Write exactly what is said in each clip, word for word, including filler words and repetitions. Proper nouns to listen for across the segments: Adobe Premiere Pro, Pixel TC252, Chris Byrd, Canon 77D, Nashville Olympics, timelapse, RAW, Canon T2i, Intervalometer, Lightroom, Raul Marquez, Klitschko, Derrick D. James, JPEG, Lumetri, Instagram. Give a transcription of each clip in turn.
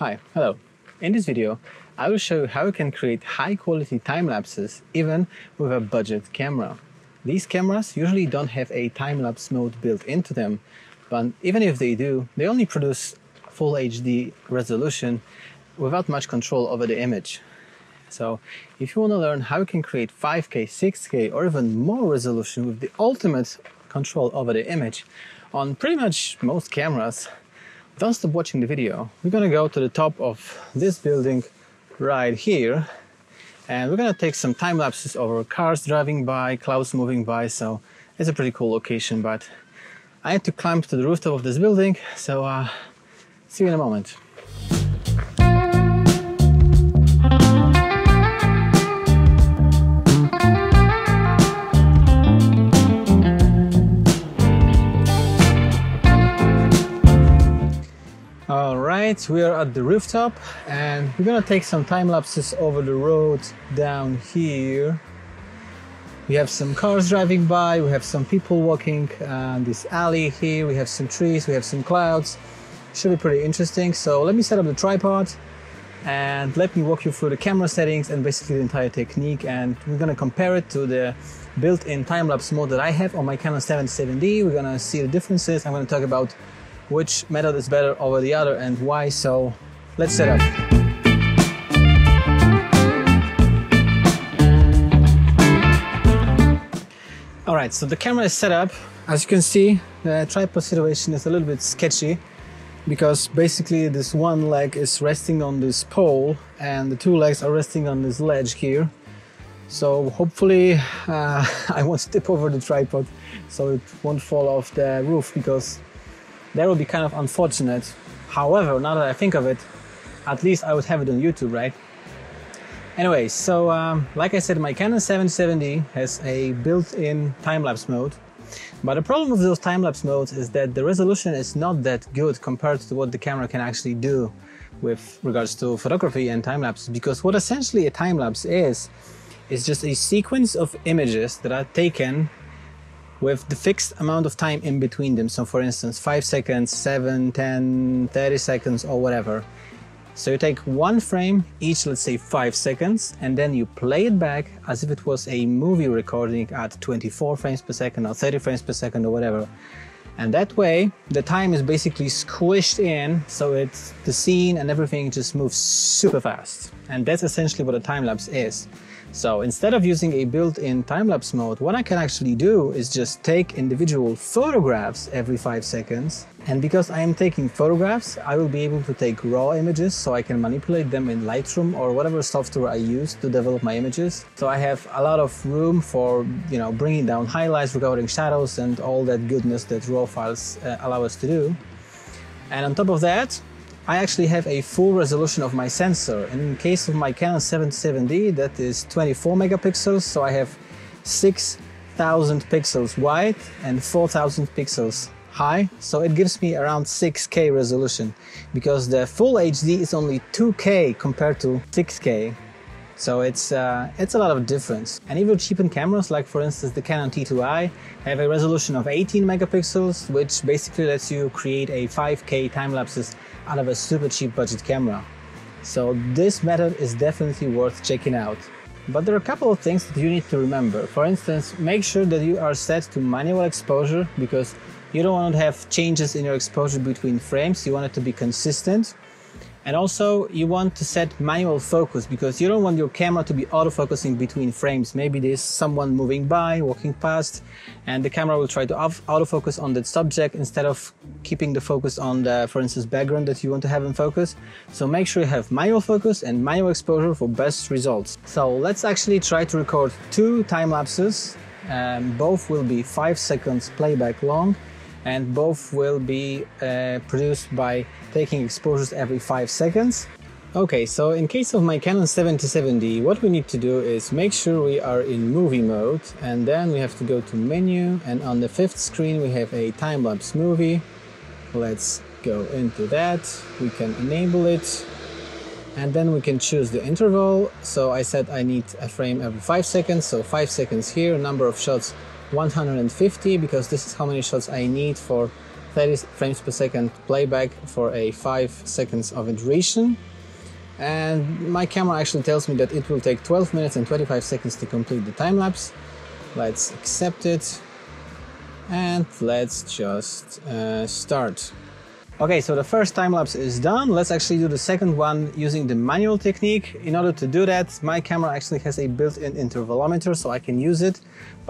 Hi, hello. In this video, I will show you how you can create high-quality time lapses even with a budget camera. These cameras usually don't have a time-lapse mode built into them, but even if they do, they only produce full H D resolution without much control over the image. So if you want to learn how you can create five K, six K or even more resolution with the ultimate control over the image on pretty much most cameras, don't stop watching the video. We're gonna go to the top of this building right here, and we're gonna take some time lapses over cars driving by, clouds moving by, so it's a pretty cool location, but I had to climb to the rooftop of this building, so uh, see you in a moment. We are at the rooftop and we're gonna take some time lapses over the road down here. We have some cars driving by, we have some people walking uh, this alley here, we have some trees, we have some clouds. Should be pretty interesting. So let me set up the tripod and let me walk you through the camera settings and basically the entire technique, and we're gonna compare it to the built-in time-lapse mode that I have on my Canon seventy-seven D. We're gonna see the differences. I'm gonna talk about which method is better over the other and why, so let's set up. All right, so the camera is set up. As you can see, the tripod situation is a little bit sketchy because basically this one leg is resting on this pole and the two legs are resting on this ledge here. So hopefully uh, I won't tip over the tripod so it won't fall off the roof, because that would be kind of unfortunate. However, now that I think of it, at least I would have it on YouTube, right? Anyway, so um, like I said, my Canon seventy-seven D has a built-in time-lapse mode. But the problem with those time-lapse modes is that the resolution is not that good compared to what the camera can actually do with regards to photography and time-lapse, because what essentially a time-lapse is, is just a sequence of images that are taken with the fixed amount of time in between them. So for instance, five seconds, seven, ten, thirty seconds or whatever. So you take one frame, each let's say five seconds, and then you play it back as if it was a movie recording at twenty-four frames per second or thirty frames per second or whatever. And that way, the time is basically squished in, so it's the scene and everything just moves super fast. And that's essentially what a time-lapse is. So instead of using a built-in time-lapse mode, what I can actually do is just take individual photographs every five seconds. And because I am taking photographs, I will be able to take raw images, so I can manipulate them in Lightroom or whatever software I use to develop my images. So I have a lot of room for, you know, bringing down highlights, recovering shadows and all that goodness that raw files uh, allow us to do. And on top of that, I actually have a full resolution of my sensor. In case of my Canon seventy-seven D, that is twenty-four megapixels, so I have six thousand pixels wide and four thousand pixels high, so it gives me around six K resolution, because the full H D is only two K compared to six K. So it's, uh, it's a lot of difference. And even cheapened cameras, like for instance the Canon T two I, have a resolution of eighteen megapixels, which basically lets you create a five K time lapses out of a super cheap budget camera. So this method is definitely worth checking out. But there are a couple of things that you need to remember. For instance, make sure that you are set to manual exposure, because you don't want to have changes in your exposure between frames. You want it to be consistent. And also, you want to set manual focus, because you don't want your camera to be autofocusing between frames. Maybe there's someone moving by, walking past, and the camera will try to autofocus on that subject instead of keeping the focus on the, for instance, background that you want to have in focus. So make sure you have manual focus and manual exposure for best results. So let's actually try to record two time lapses. Um, both will be five seconds playback long, and both will be uh, produced by taking exposures every five seconds. Okay, so in case of my Canon seventy-seven D, what we need to do is make sure we are in movie mode, and then we have to go to menu, and on the fifth screen we have a time-lapse movie. Let's go into that, we can enable it, and then we can choose the interval. So I said I need a frame every five seconds, so five seconds here, number of shots one hundred fifty, because this is how many shots I need for thirty frames per second playback for a five seconds of a duration. And my camera actually tells me that it will take twelve minutes and twenty-five seconds to complete the time lapse. Let's accept it and let's just uh, start. Okay, so the first time lapse is done. Let's actually do the second one using the manual technique. In order to do that, my camera actually has a built-in intervalometer, so I can use it.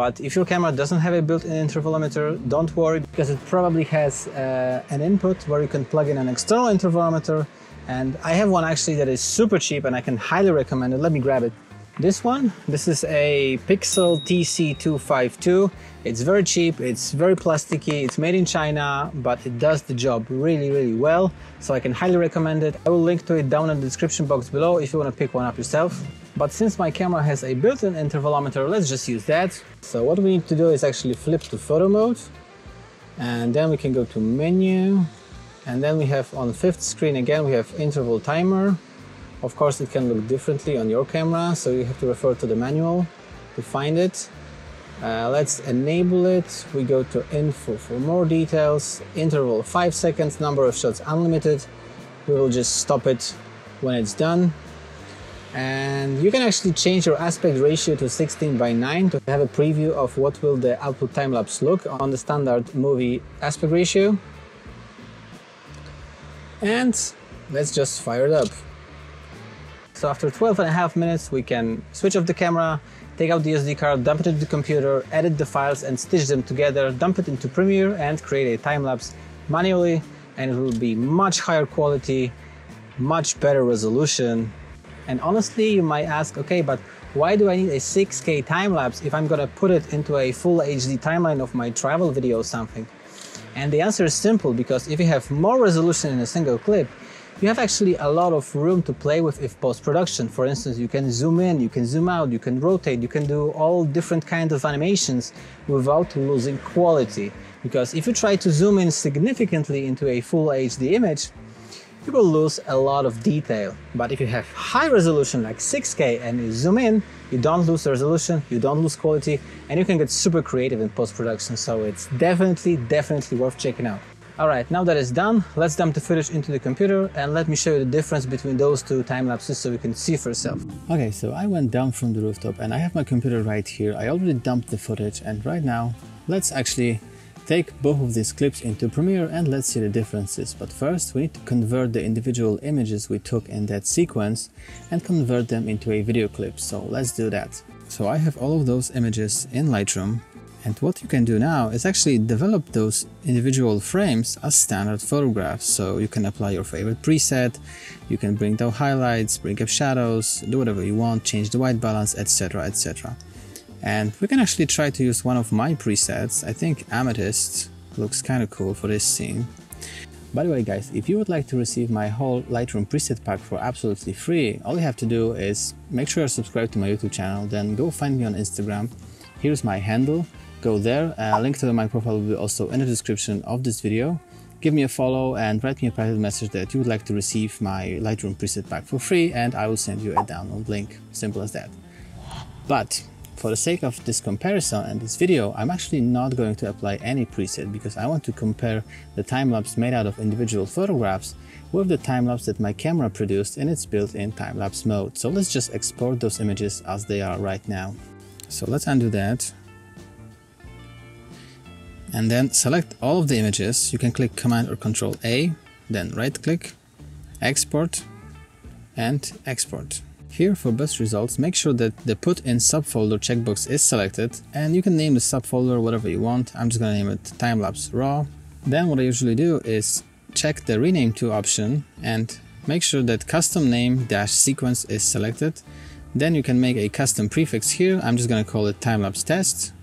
But if your camera doesn't have a built-in intervalometer, don't worry, because it probably has uh, an input where you can plug in an external intervalometer. And I have one actually that is super cheap and I can highly recommend it. Let me grab it. This one, this is a Pixel T C two fifty-two. It's very cheap, it's very plasticky, it's made in China, but it does the job really, really well. So I can highly recommend it. I will link to it down in the description box below if you want to pick one up yourself. But since my camera has a built-in intervalometer, let's just use that. So what we need to do is actually flip to photo mode. And then we can go to menu. And then we have on fifth screen again, we have interval timer. Of course, it can look differently on your camera, so you have to refer to the manual to find it. Uh, let's enable it. We go to info for more details. Interval five seconds, number of shots unlimited. We will just stop it when it's done. And you can actually change your aspect ratio to sixteen by nine to have a preview of what will the output time-lapse look on the standard movie aspect ratio. And let's just fire it up. So after twelve and a half minutes, we can switch off the camera, take out the S D card, dump it into the computer, edit the files and stitch them together, dump it into Premiere and create a time-lapse manually, and it will be much higher quality, much better resolution. And honestly, you might ask, okay, but why do I need a six K time-lapse if I'm gonna put it into a full H D timeline of my travel video or something? And the answer is simple, because if you have more resolution in a single clip, you have actually a lot of room to play with if post-production. For instance, you can zoom in, you can zoom out, you can rotate, you can do all different kinds of animations without losing quality. Because if you try to zoom in significantly into a full H D image, you will lose a lot of detail. But if you have high resolution like six K and you zoom in, you don't lose resolution, you don't lose quality, and you can get super creative in post-production. So it's definitely, definitely worth checking out. Alright, now that it's done, let's dump the footage into the computer and let me show you the difference between those two time lapses so you can see for yourself. Okay, so I went down from the rooftop and I have my computer right here. I already dumped the footage, and right now let's actually take both of these clips into Premiere and let's see the differences. But first we need to convert the individual images we took in that sequence and convert them into a video clip, so let's do that. So I have all of those images in Lightroom. And what you can do now is actually develop those individual frames as standard photographs. So you can apply your favorite preset, you can bring down highlights, bring up shadows, do whatever you want, change the white balance, et cetera, et cetera. And we can actually try to use one of my presets. I think Amethyst looks kind of cool for this scene. By the way, guys, if you would like to receive my whole Lightroom preset pack for absolutely free, all you have to do is make sure you subscribe to my YouTube channel, then go find me on Instagram. Here's my handle. Go there, uh, link to my profile will be also in the description of this video. Give me a follow and write me a private message that you would like to receive my Lightroom preset pack for free, and I will send you a download link, simple as that. But for the sake of this comparison and this video, I'm actually not going to apply any preset, because I want to compare the time-lapse made out of individual photographs with the time-lapse that my camera produced in its built-in time-lapse mode. So let's just export those images as they are right now. So let's undo that. And then select all of the images. You can click Command or Control A, then right click, export and export. Here for best results, make sure that the put in subfolder checkbox is selected, and you can name the subfolder whatever you want. I'm just gonna name it Timelapse RAW. Then what I usually do is check the rename to option and make sure that custom name dash sequence is selected. Then you can make a custom prefix here. I'm just gonna call it Timelapse Test.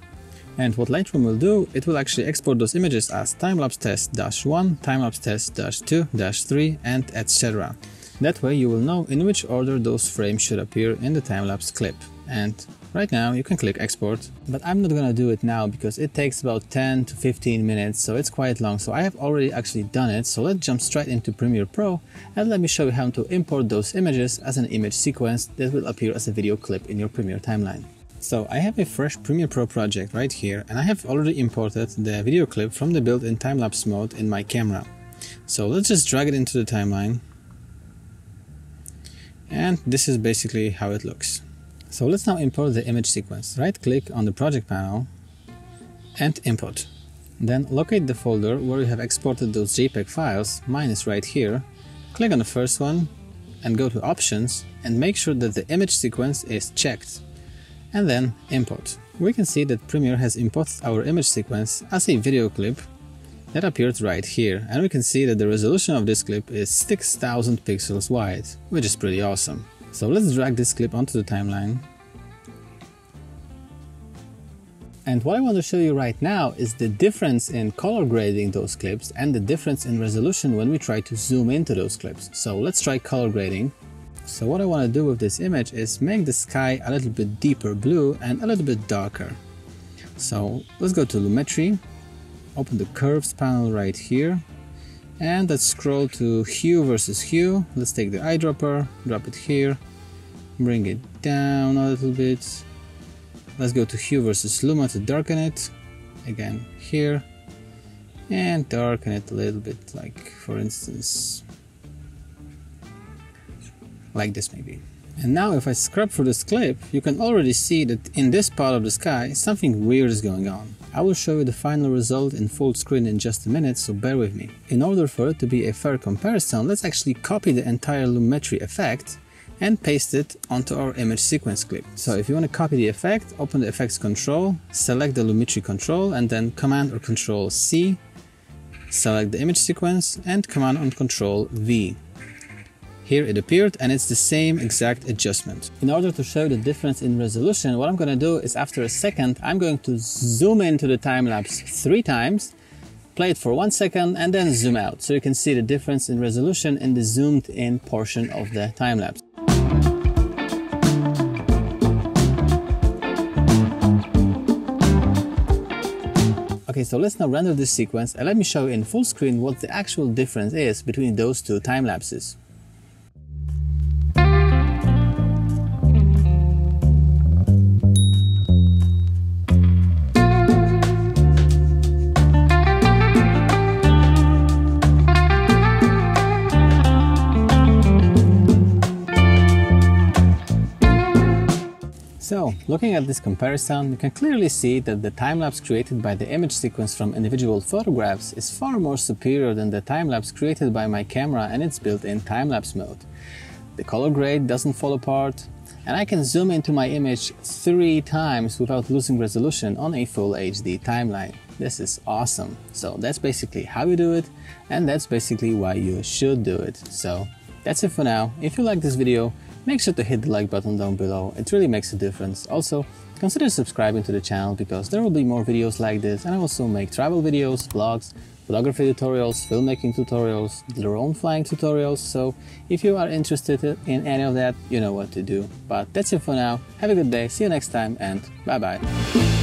And what Lightroom will do, it will actually export those images as timelapse test dash one, timelapse test dash two, dash three, and et cetera. That way you will know in which order those frames should appear in the timelapse clip. And right now you can click export, but I'm not gonna do it now because it takes about ten to fifteen minutes, so it's quite long. So I have already actually done it, so let's jump straight into Premiere Pro and let me show you how to import those images as an image sequence that will appear as a video clip in your Premiere timeline. So I have a fresh Premiere Pro project right here, and I have already imported the video clip from the build in time-lapse mode in my camera. So let's just drag it into the timeline. And this is basically how it looks. So let's now import the image sequence. Right click on the project panel and import. Then locate the folder where you have exported those JPEG files. Mine is right here. Click on the first one and go to options and make sure that the image sequence is checked. And then import. We can see that Premiere has imported our image sequence as a video clip that appeared right here, and we can see that the resolution of this clip is six thousand pixels wide, which is pretty awesome. So let's drag this clip onto the timeline. And what I want to show you right now is the difference in color grading those clips and the difference in resolution when we try to zoom into those clips. So let's try color grading. So what I want to do with this image is make the sky a little bit deeper blue and a little bit darker. So let's go to Lumetri. Open the curves panel right here and let's scroll to hue versus hue. Let's take the eyedropper, drop it here, bring it down a little bit. Let's go to hue versus luma to darken it again here and darken it a little bit, like for instance like this maybe. And now if I scrub through this clip, you can already see that in this part of the sky something weird is going on. I will show you the final result in full screen in just a minute, so bear with me. In order for it to be a fair comparison, let's actually copy the entire Lumetri effect and paste it onto our image sequence clip. So if you want to copy the effect, open the effects control, select the Lumetri control and then command or control C, select the image sequence and command and control V. Here it appeared, and it's the same exact adjustment. In order to show the difference in resolution, what I'm going to do is after a second, I'm going to zoom into the time-lapse three times, play it for one second, and then zoom out. So you can see the difference in resolution in the zoomed-in portion of the time-lapse. Okay, so let's now render this sequence, and let me show you in full screen what the actual difference is between those two time-lapses. So, looking at this comparison, you can clearly see that the time-lapse created by the image sequence from individual photographs is far more superior than the time-lapse created by my camera and its built-in time-lapse mode. The color grade doesn't fall apart, and I can zoom into my image three times without losing resolution on a full H D timeline. This is awesome. So that's basically how you do it, and that's basically why you should do it. So that's it for now. If you like this video, make sure to hit the like button down below, it really makes a difference. Also, consider subscribing to the channel because there will be more videos like this, and I also make travel videos, vlogs, photography tutorials, filmmaking tutorials, drone flying tutorials, so if you are interested in any of that, you know what to do. But that's it for now, have a good day, see you next time, and bye bye!